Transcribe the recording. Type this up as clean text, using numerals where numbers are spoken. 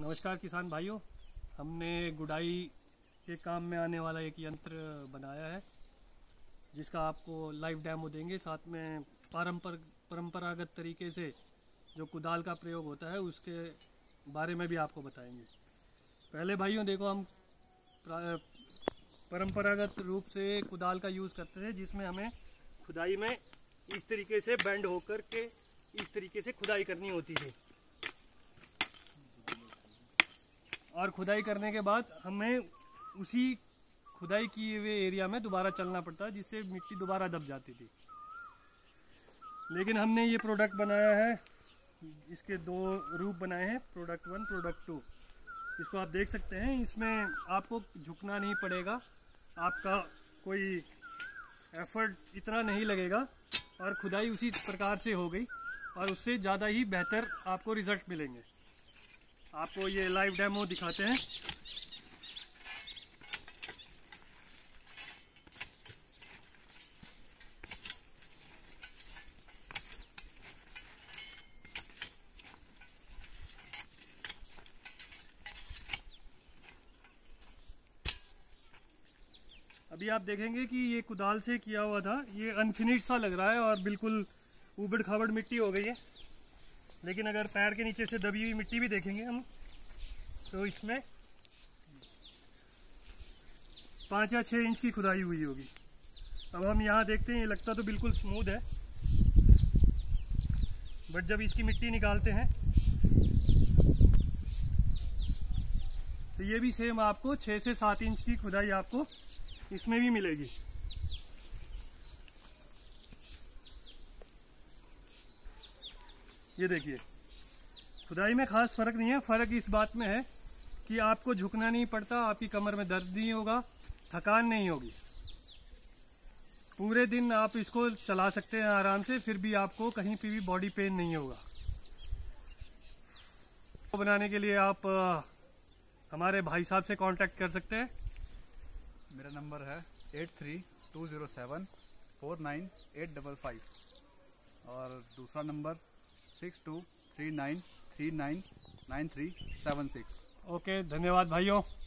नमस्कार किसान भाइयों, हमने गुड़ाई के काम में आने वाला एक यंत्र बनाया है जिसका आपको लाइव डेमो देंगे। साथ में परंपरागत तरीके से जो कुदाल का प्रयोग होता है उसके बारे में भी आपको बताएंगे। पहले भाइयों देखो, हम परंपरागत रूप से कुदाल का यूज़ करते थे जिसमें हमें खुदाई में इस तरीके से बेंड होकर के इस तरीके से खुदाई करनी होती थी और खुदाई करने के बाद हमें उसी खुदाई किए हुए एरिया में दोबारा चलना पड़ता जिससे मिट्टी दोबारा दब जाती थी। लेकिन हमने ये प्रोडक्ट बनाया है, इसके दो रूप बनाए हैं, प्रोडक्ट 1 प्रोडक्ट 2। इसको आप देख सकते हैं, इसमें आपको झुकना नहीं पड़ेगा, आपका कोई एफर्ट इतना नहीं लगेगा और खुदाई उसी प्रकार से हो गई और उससे ज़्यादा ही बेहतर आपको रिजल्ट मिलेंगे। आपको ये लाइव डेमो दिखाते हैं। अभी आप देखेंगे कि ये कुदाल से किया हुआ था, ये अनफिनिश्ड सा लग रहा है और बिल्कुल उबड़ खाबड़ मिट्टी हो गई है। लेकिन अगर पैर के नीचे से दबी हुई मिट्टी भी देखेंगे हम तो इसमें 5 या 6 इंच की खुदाई हुई होगी। अब हम यहाँ देखते हैं, ये लगता तो बिल्कुल स्मूथ है बट जब इसकी मिट्टी निकालते हैं तो ये भी सेम आपको 6 से 7 इंच की खुदाई आपको इसमें भी मिलेगी। ये देखिए, खुदाई में खास फर्क नहीं है। फर्क इस बात में है कि आपको झुकना नहीं पड़ता, आपकी कमर में दर्द नहीं होगा, थकान नहीं होगी, पूरे दिन आप इसको चला सकते हैं आराम से, फिर भी आपको कहीं पे भी बॉडी पेन नहीं होगा। इसको बनाने के लिए आप हमारे भाई साहब से कांटेक्ट कर सकते हैं। मेरा नंबर है 8320749855 और दूसरा नंबर 6239399376। ओके, धन्यवाद भाइयों।